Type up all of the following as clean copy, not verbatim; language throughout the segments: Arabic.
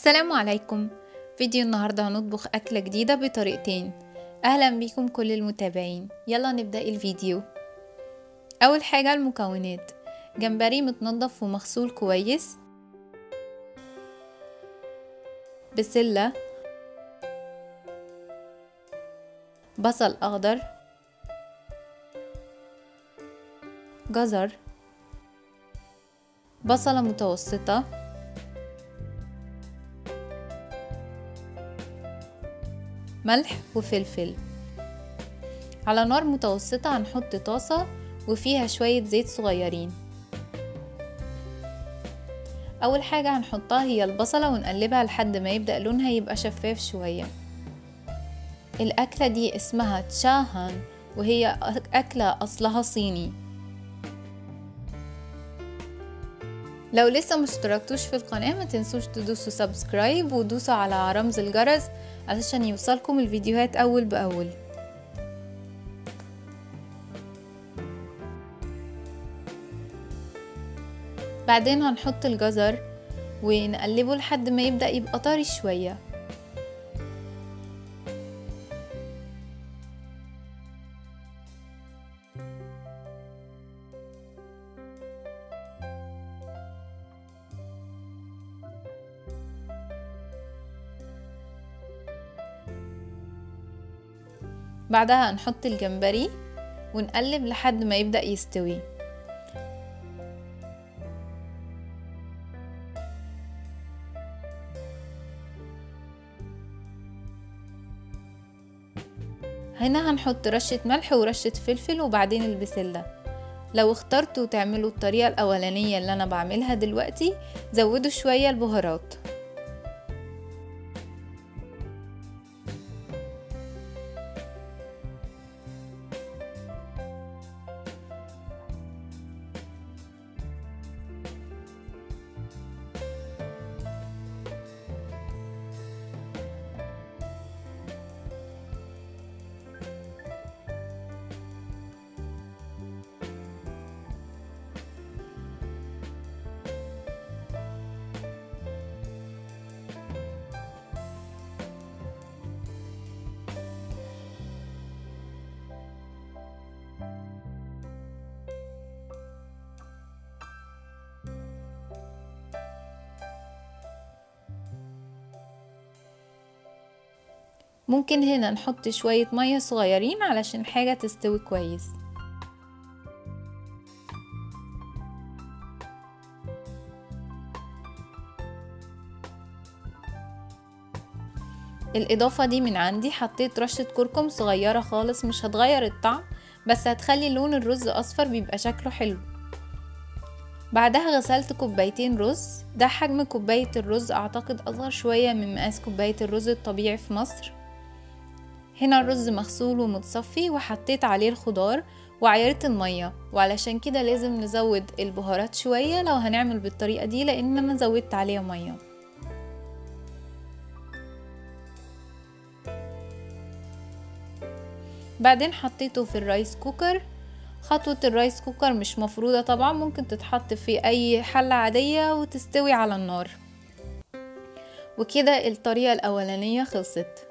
السلام عليكم. فيديو النهاردة هنطبخ أكلة جديدة بطريقتين. أهلا بكم كل المتابعين، يلا نبدأ الفيديو. أول حاجة المكونات: جمبري متنضف ومغسول كويس، بسلة، بصل أخضر، جزر، بصلة متوسطة، ملح وفلفل. على نار متوسطة هنحط طاسة وفيها شوية زيت صغيرين. أول حاجة هنحطها هي البصلة ونقلبها لحد ما يبدأ لونها يبقى شفاف شوية. الأكلة دي اسمها تشاهان وهي أكلة أصلها صيني. لو لسه مشتركتوش في القناة ما تنسوش تدوسوا سبسكرايب ودوسوا على رمز الجرس علشان يوصلكم الفيديوهات أول بأول. بعدين هنحط الجزر ونقلبه لحد ما يبدأ يبقى طري شوية. بعدها هنحط الجمبري ونقلب لحد ما يبدأ يستوي. هنا هنحط رشة ملح ورشة فلفل وبعدين البسلة. لو اخترتوا تعملوا الطريقة الأولانية اللي أنا بعملها دلوقتي زودوا شوية البهارات. ممكن هنا نحط شوية مية صغيرين علشان الحاجة تستوي كويس. الإضافة دي من عندي، حطيت رشة كركم صغيرة خالص، مش هتغير الطعم بس هتخلي لون الرز أصفر، بيبقى شكله حلو. بعدها غسلت كوبايتين رز، ده حجم كوباية الرز، أعتقد أصغر شوية من مقاس كوباية الرز الطبيعي في مصر. هنا الرز مغسول ومتصفي وحطيت عليه الخضار وعيرت المية، وعلشان كده لازم نزود البهارات شوية لو هنعمل بالطريقة دي لأن أنا زودت عليه مية. بعدين حطيته في الرايس كوكر. خطوة الرايس كوكر مش مفروضة طبعا، ممكن تتحط في أي حلة عادية وتستوي على النار. وكده الطريقة الأولانية خلصت.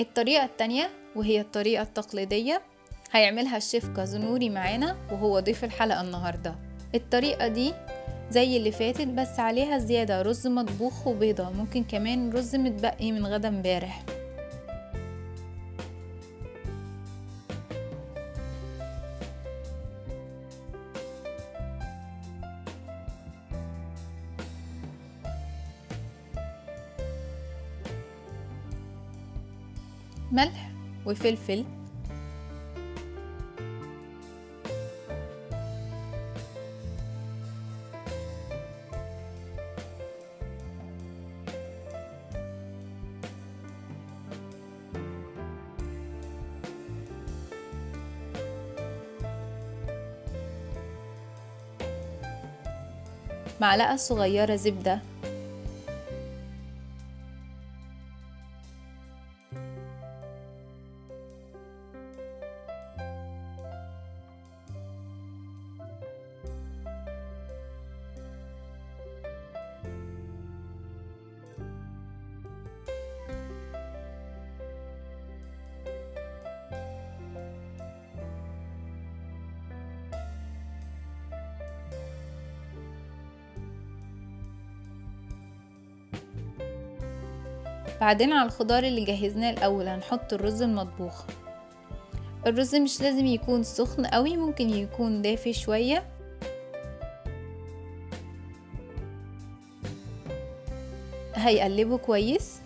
الطريقة التانية وهي الطريقة التقليدية هيعملها الشيف كازونوري معانا وهو ضيف الحلقة النهاردة. الطريقة دي زي اللي فاتت بس عليها زيادة رز مطبوخ وبيضة، ممكن كمان رز متبقي من غدا امبارح. ملح وفلفل، معلقة صغيرة زبدة، بعدين على الخضار اللي جهزناه الأول هنحط الرز المطبوخ. الرز مش لازم يكون سخن قوي، ممكن يكون دافي شوية. هيقلبه كويس.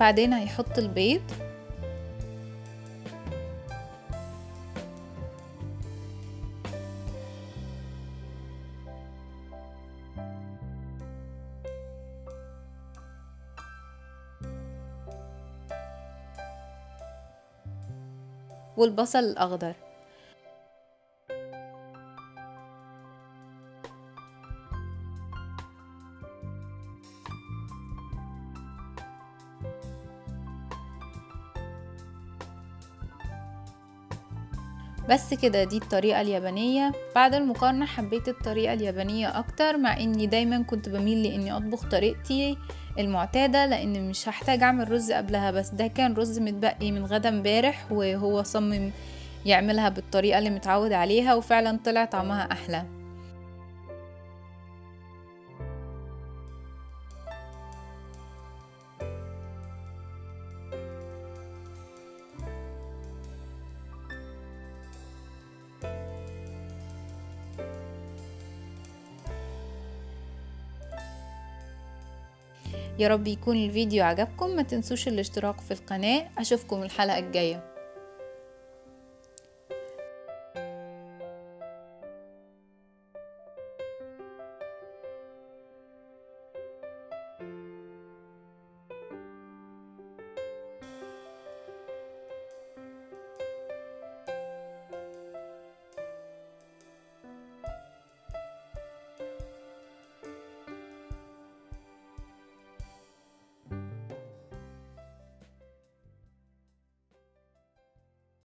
بعدين هيحط البيض، والبصل الأخضر، بس كده. دي الطريقة اليابانية. بعد المقارنة حبيت الطريقة اليابانية اكتر، مع اني دايما كنت بميل لاني اطبخ طريقتي المعتادة لان مش هحتاج اعمل رز قبلها، بس ده كان رز متبقي من غدا امبارح وهو صمم يعملها بالطريقة اللي متعود عليها، وفعلا طلع طعمها احلى. يا رب يكون الفيديو عجبكم، ما تنسوش الاشتراك في القناة. اشوفكم الحلقة الجاية.